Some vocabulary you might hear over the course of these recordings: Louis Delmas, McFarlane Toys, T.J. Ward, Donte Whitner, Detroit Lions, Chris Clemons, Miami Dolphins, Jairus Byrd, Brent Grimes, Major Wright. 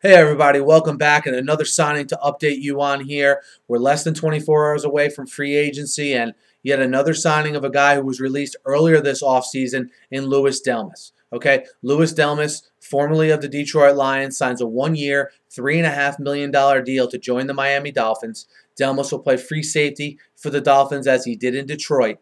Hey everybody, welcome back, and another signing to update you on here. We're less than 24 hours away from free agency, and yet another signing of a guy who was released earlier this offseason in Louis Delmas. Okay, Louis Delmas, formerly of the Detroit Lions, signs a one-year, $3.5 million deal to join the Miami Dolphins. Delmas will play free safety for the Dolphins as he did in Detroit.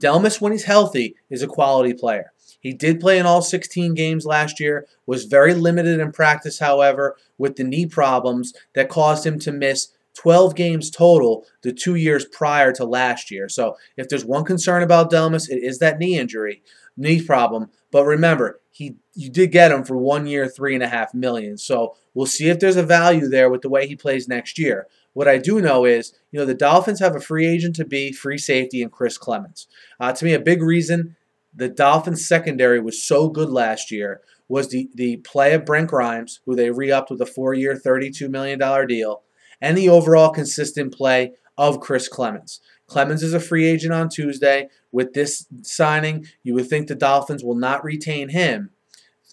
Delmas, when he's healthy, is a quality player. He did play in all 16 games last year, was very limited in practice, however, with the knee problems that caused him to miss 12 games total the 2 years prior to last year. So if there's one concern about Delmas, it is that knee problem. But remember, you did get him for 1 year, $3.5 million. So we'll see if there's a value there with the way he plays next year. What I do know is, you know, the Dolphins have a free agent to be, free safety, and Chris Clemons. To me, a big reason the Dolphins' secondary was so good last year was the play of Brent Grimes, who they re-upped with a four-year, $32 million deal, and the overall consistent play of Chris Clemons. Clemons is a free agent on Tuesday. With this signing, you would think the Dolphins will not retain him.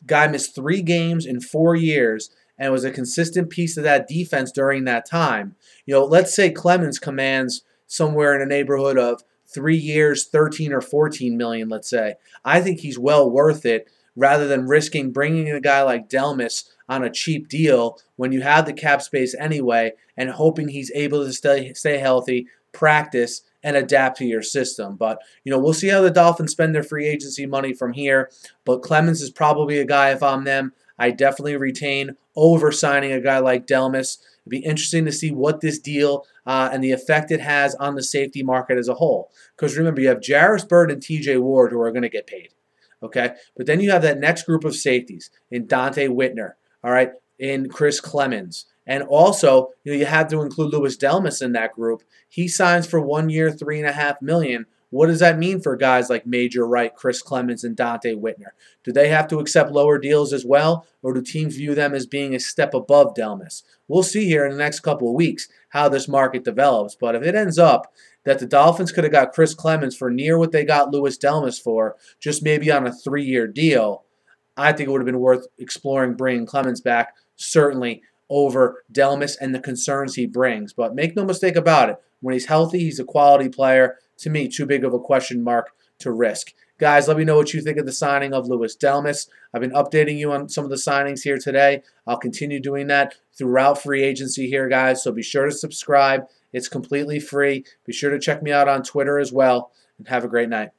Guy missed 3 games in 4 years and was a consistent piece of that defense during that time. You know, let's say Clemons commands somewhere in the neighborhood of 3 years, 13 or 14 million, let's say. I think he's well worth it rather than risking bringing in a guy like Delmas on a cheap deal when you have the cap space anyway and hoping he's able to stay healthy, practice, and adapt to your system. But, you know, we'll see how the Dolphins spend their free agency money from here. But Clemons is probably a guy, if I'm them, I definitely retain over signing a guy like Delmas. It'd be interesting to see what this deal and the effect it has on the safety market as a whole. Because remember, you have Jairus Byrd and T.J. Ward who are going to get paid. Okay? But then you have that next group of safeties in Donte Whitner, all right, in Chris Clemons. And also, you know, you have to include Louis Delmas in that group. He signs for 1 year, $3.5 million. What does that mean for guys like Major Wright, Chris Clemons, and Donte Whitner? Do they have to accept lower deals as well, or do teams view them as being a step above Delmas? We'll see here in the next couple of weeks how this market develops. But if it ends up that the Dolphins could have got Chris Clemons for near what they got Louis Delmas for, just maybe on a 3-year deal, I think it would have been worth exploring bringing Clemons back, certainly over Delmas and the concerns he brings. But make no mistake about it, when he's healthy, he's a quality player. To me, too big of a question mark to risk. Guys, let me know what you think of the signing of Louis Delmas. I've been updating you on some of the signings here today. I'll continue doing that throughout free agency here, guys. So be sure to subscribe. It's completely free. Be sure to check me out on Twitter as well. And have a great night.